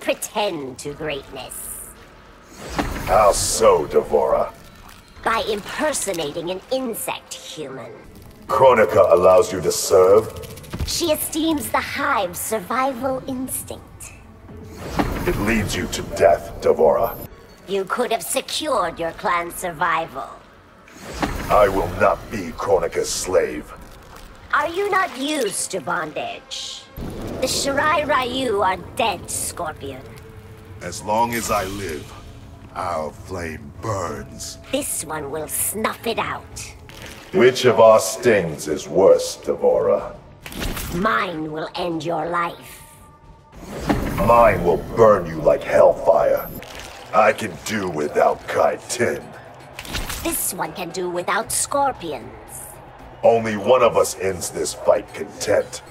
pretend to greatness. How so, Dvorah? By impersonating an insect human. Kronika allows you to serve? She esteems the hive's survival instinct. It leads you to death, Dvorah. You could have secured your clan's survival. I will not be Kronika's slave. Are you not used to bondage? The Shirai Ryu are dead, Scorpion. As long as I live, our flame burns. This one will snuff it out. Which of our stings is worse, Dvorah? Mine will end your life. Mine will burn you like hellfire. I can do without Kai-10. This one can do without scorpions. Only one of us ends this fight content.